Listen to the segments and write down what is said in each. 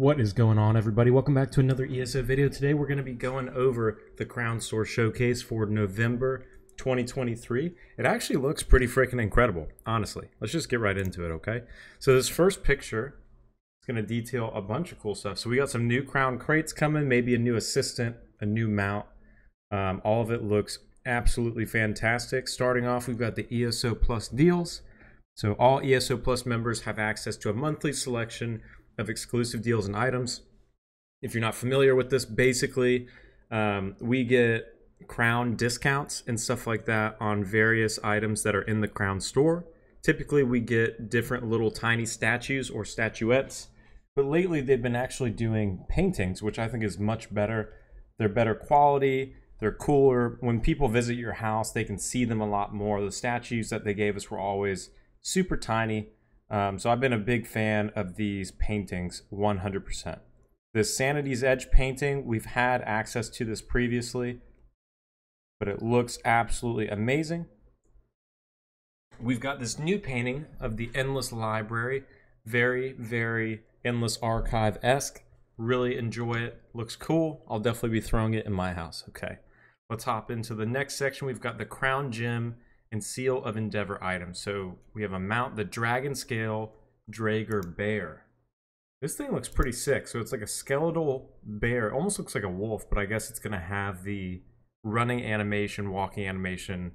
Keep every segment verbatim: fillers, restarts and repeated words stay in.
What is going on, everybody? Welcome back to another E S O video. Today we're going to be going over the Crown Store showcase for November twenty twenty-three. It actually looks pretty freaking incredible, honestly. Let's just get right into it, okay? So this first picture is going to detail a bunch of cool stuff. So we got some new crown crates coming, maybe a new assistant, a new mount. Um, all of it looks absolutely fantastic. Starting off, we've got the E S O Plus deals. So all E S O Plus members have access to a monthly selection of exclusive deals and items. If you're not familiar with this, basically um, we get crown discounts and stuff like that on various items that are in the Crown Store. Typically we get different little tiny statues or statuettes, but lately they've been actually doing paintings, which I think is much better. They're better quality, they're cooler. When people visit your house, they can see them a lot more. The statues that they gave us were always super tiny. Um, so I've been a big fan of these paintings, one hundred percent. This Sanity's Edge painting, we've had access to this previously, but it looks absolutely amazing. We've got this new painting of the Endless Library, very, very Endless Archive-esque. Really enjoy it, looks cool. I'll definitely be throwing it in my house, okay. Let's hop into the next section. We've got the Crown Gem and Seal of Endeavor items. So we have a mount, the Dragonscale Drager Bear. This thing looks pretty sick. So it's like a skeletal bear. It almost looks like a wolf, but I guess it's going to have the running animation, walking animation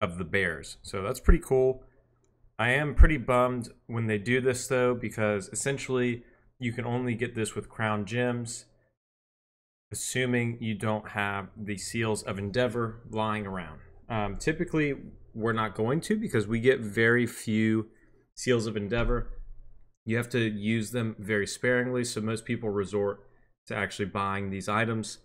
of the bears. So that's pretty cool. I am pretty bummed when they do this though, because essentially you can only get this with Crown Gems, assuming you don't have the Seals of Endeavor lying around. Um, typically, we're not going to because we get very few Seals of Endeavor. You have to use them very sparingly, so most people resort to actually buying these items.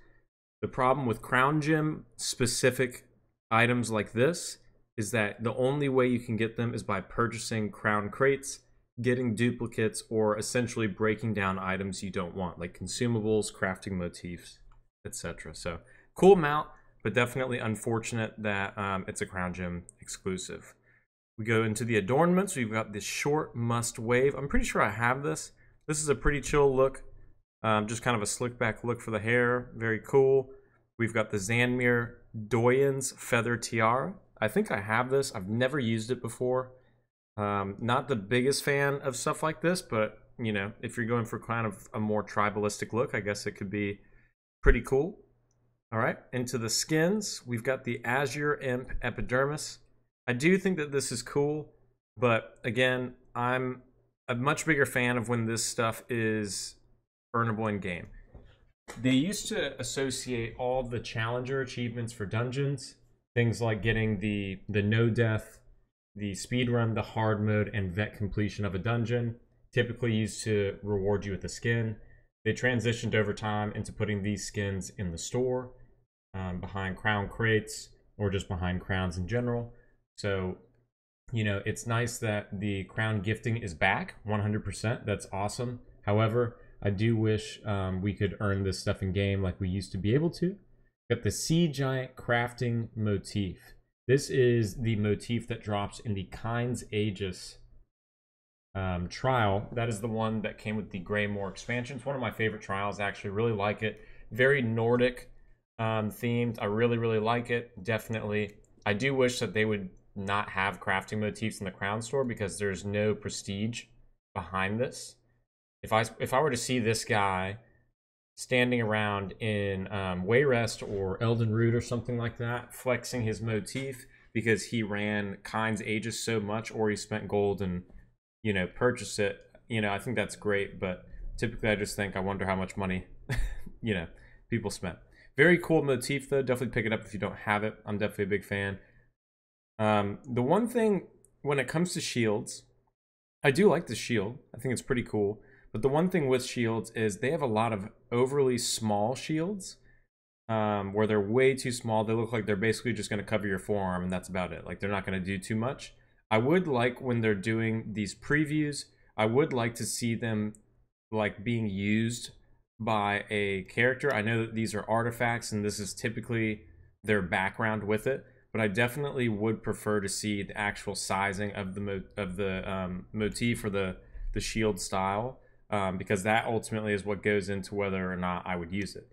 The problem with Crown Gem specific items like this is that the only way you can get them is by purchasing crown crates, getting duplicates, or essentially breaking down items you don't want, like consumables, crafting motifs, et cetera. So, cool mount, but definitely unfortunate that um, it's a Crown Gem exclusive. We go into the adornments. We've got this short must wave. I'm pretty sure I have this. This is a pretty chill look. Um, just kind of a slick back look for the hair. Very cool. We've got the Zanmir Doyen's Feather Tiara. I think I have this. I've never used it before. Um, not the biggest fan of stuff like this, but you know, if you're going for kind of a more tribalistic look, I guess it could be pretty cool. All right, into the skins, we've got the Azure Imp epidermis. I do think that this is cool, but again, I'm a much bigger fan of when this stuff is earnable in game. They used to associate all the challenger achievements for dungeons, things like getting the, the no death, the speed run, the hard mode, and vet completion of a dungeon, typically used to reward you with a skin. They transitioned over time into putting these skins in the store. Um, behind crown crates or just behind crowns in general. So, you know, it's nice that the crown gifting is back one hundred percent. That's awesome. However, I do wish um, we could earn this stuff in game like we used to be able to. Got the Sea Giant crafting motif. This is the motif that drops in the Kyne's Aegis um, trial. That is the one that came with the Greymoor expansion. It's one of my favorite trials, actually. Really like it. Very Nordic Um, themed. I really, really like it. Definitely. I do wish that they would not have crafting motifs in the Crown Store because there's no prestige behind this. If I if I were to see this guy standing around in um, Wayrest or Elden Root or something like that, flexing his motif because he ran Kyne's Aegis so much or he spent gold and, you know, purchased it, you know, I think that's great. But typically I just think I wonder how much money, you know, people spent. Very cool motif, though. Definitely pick it up if you don't have it. I'm definitely a big fan. Um, the one thing, when it comes to shields, I do like the shield. I think it's pretty cool. But the one thing with shields is they have a lot of overly small shields um, where they're way too small. They look like they're basically just going to cover your forearm, and that's about it. Like, they're not going to do too much. I would like, when they're doing these previews, I would like to see them, like, being used by a character. I know that these are artifacts and this is typically their background with it, but I definitely would prefer to see the actual sizing of the mo of the um, motif or the the shield style um, because that ultimately is what goes into whether or not I would use it.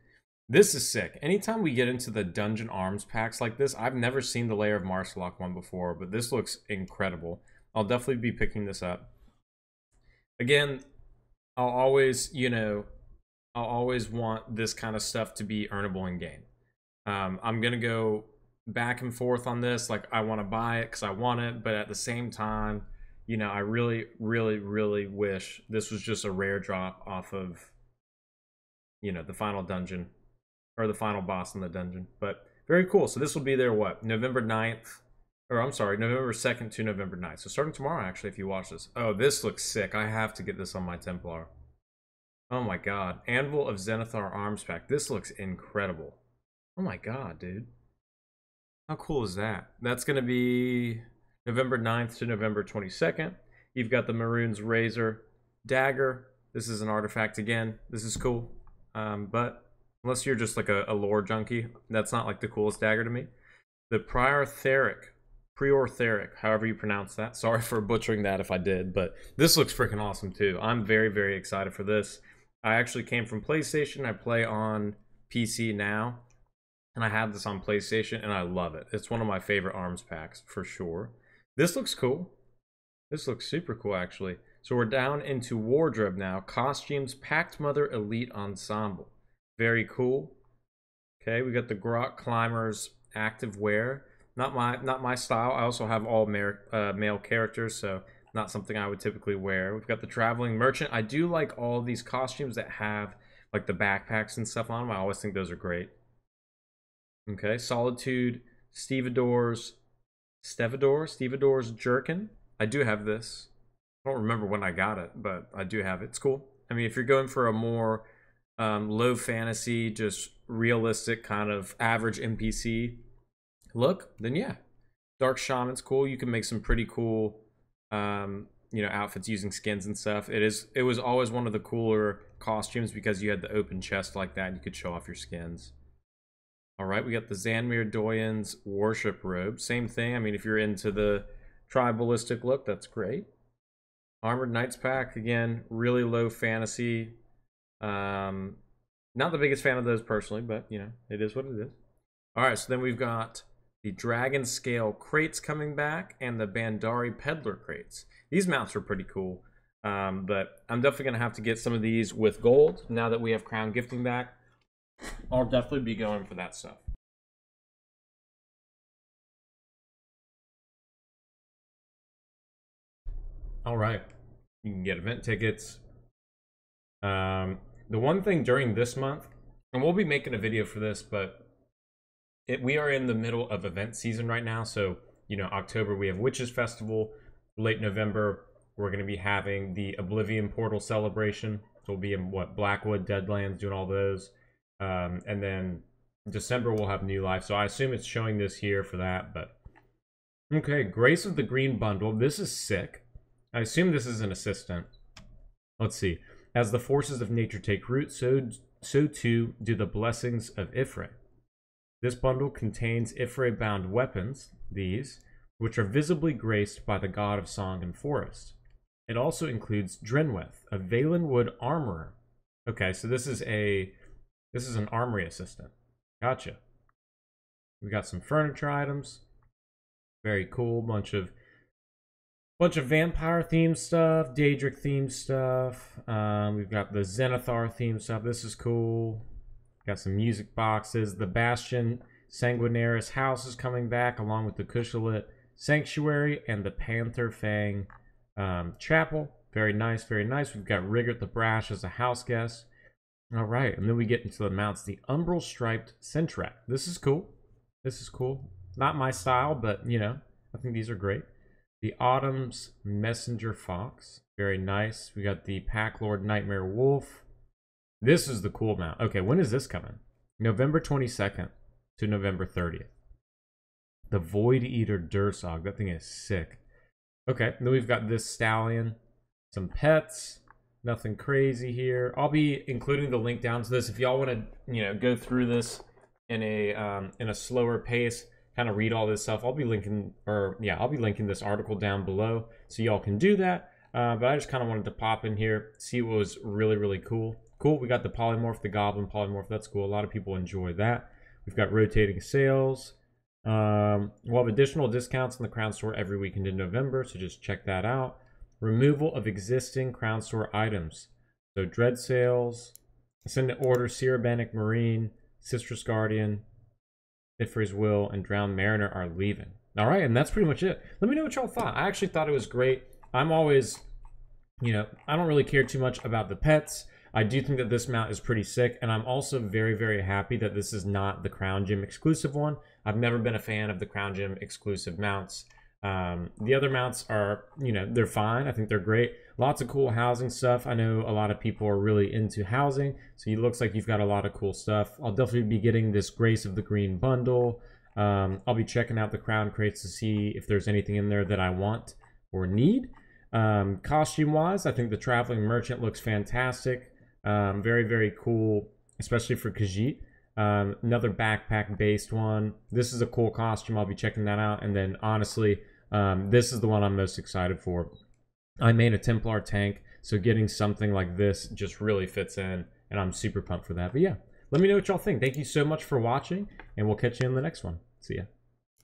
This is sick. Anytime we get into the Dungeon Arms packs like this, I've never seen the Layer of Marshlock one before, but this looks incredible. I'll definitely be picking this up. Again, I'll always, you know, I'll always want this kind of stuff to be earnable in game. Um, I'm going to go back and forth on this. Like, I want to buy it because I want it, but at the same time, you know, I really, really, really wish this was just a rare drop off of, you know, the final dungeon. Or the final boss in the dungeon. But very cool. So this will be there, what, November ninth? Or I'm sorry, November second to November ninth. So starting tomorrow, actually, if you watch this. Oh, this looks sick. I have to get this on my Templar. Oh my god. Anvil of Zenithar Arms Pack. This looks incredible. Oh my god, dude. How cool is that? That's going to be November ninth to November twenty-second. You've got the Maroon's Razor Dagger. This is an artifact again. This is cool. Um, but... Unless you're just like a, a lore junkie, that's not like the coolest dagger to me. The Priortheric, Priortheric, however you pronounce that. Sorry for butchering that if I did, but this looks freaking awesome too. I'm very, very excited for this. I actually came from PlayStation. I play on P C now, and I have this on PlayStation, and I love it. It's one of my favorite arms packs for sure. This looks cool. This looks super cool, actually. So we're down into wardrobe now. Costumes, Pact Mother Elite Ensemble. Very cool. Okay, we got the Grok climbers active wear. Not my not my style. I also have all male, uh, male characters, so not something I would typically wear. We've got the traveling merchant. I do like all these costumes that have like the backpacks and stuff on them. I always think those are great. Okay, Solitude stevedore's stevedore stevedore's jerkin. I do have this. I don't remember when I got it, but I do have it. It's cool. I mean, if you're going for a more Um, low fantasy, just realistic kind of average N P C look, then yeah, Dark shaman's cool. You can make some pretty cool, um, you know, outfits using skins and stuff. It is, it was always one of the cooler costumes because you had the open chest like that and you could show off your skins. All right, we got the Zanmir Doyen's worship robe. Same thing. I mean, if you're into the tribalistic look, that's great. Armored Knights Pack again, really low fantasy. Um, not the biggest fan of those personally, but you know, it is what it is. All right, so then we've got the Dragonscale crates coming back and the Bandari peddler crates. These mounts are pretty cool, um, but I'm definitely going to have to get some of these with gold. Now that we have crown gifting back, I'll definitely be going for that stuff. All right, you can get event tickets. Um, the one thing during this month, and we'll be making a video for this, but it, we are in the middle of event season right now. So, you know, October, we have Witches Festival. Late November, we're going to be having the Oblivion portal celebration. So we'll be in, what, Blackwood, Deadlands, doing all those. Um, and then December, we'll have New Life. So I assume it's showing this here for that, but... Okay, Grace of the Green bundle. This is sick. I assume this is an assistant. Let's see. As the forces of nature take root, so, so too do the blessings of Ifrit. This bundle contains Ifrit-bound weapons, these, which are visibly graced by the god of song and forest. It also includes Drenweth, a Valenwood armorer. Okay, so this is a this is an armory assistant. Gotcha. We got some furniture items. Very cool. Bunch of Bunch of vampire themed stuff, Daedric themed stuff. Um, we've got the Zenithar themed stuff. This is cool. Got some music boxes. The Bastion Sanguinaris house is coming back, along with the Kushalit Sanctuary and the Panther Fang um, Chapel. Very nice, very nice. We've got Rigert the Brash as a house guest. All right, and then we get into the mounts. The Umbral Striped Centrac. This is cool. This is cool. Not my style, but you know, I think these are great. The Autumn's Messenger Fox. Very nice. We got the Pack Lord Nightmare Wolf. This is the cool mount. Okay, when is this coming? November twenty-second to November thirtieth. The Void Eater Dursog. That thing is sick. Okay, then we've got this stallion. Some pets. Nothing crazy here. I'll be including the link down to this. If y'all want to, you know, go through this in a um, in a slower pace, kind of read all this stuff, I'll be linking, or yeah, I'll be linking this article down below so y'all can do that. Uh, but I just kind of wanted to pop in here, see what was really, really cool. Cool, we got the polymorph, the goblin polymorph. That's cool. A lot of people enjoy that. We've got rotating sales. Um, we'll have additional discounts in the Crown Store every weekend in November, so just check that out. Removal of existing Crown Store items. So Dread Sales, Ascendant Order, Cerebanic Marine, Sister's Guardian, Ifrit's Will, and Drowned Mariner are leaving. All right, and that's pretty much it. Let me know what y'all thought. I actually thought it was great. I'm always, you know, I don't really care too much about the pets. I do think that this mount is pretty sick, and I'm also very, very happy that this is not the Crown Gem exclusive one. I've never been a fan of the Crown Gem exclusive mounts. Um, the other mounts are, you know, they're fine. I think they're great. Lots of cool housing stuff. I know a lot of people are really into housing, so it looks like you've got a lot of cool stuff. I'll definitely be getting this Grace of the Green bundle. Um, I'll be checking out the crown crates to see if there's anything in there that I want or need. Um, costume-wise, I think the Traveling Merchant looks fantastic. Um, very, very cool, especially for Khajiit. Um, another backpack-based one. This is a cool costume. I'll be checking that out. And then, honestly, um, this is the one I'm most excited for. I made a Templar tank, so getting something like this just really fits in, and I'm super pumped for that. But, yeah, let me know what y'all think. Thank you so much for watching, and we'll catch you in the next one. See ya.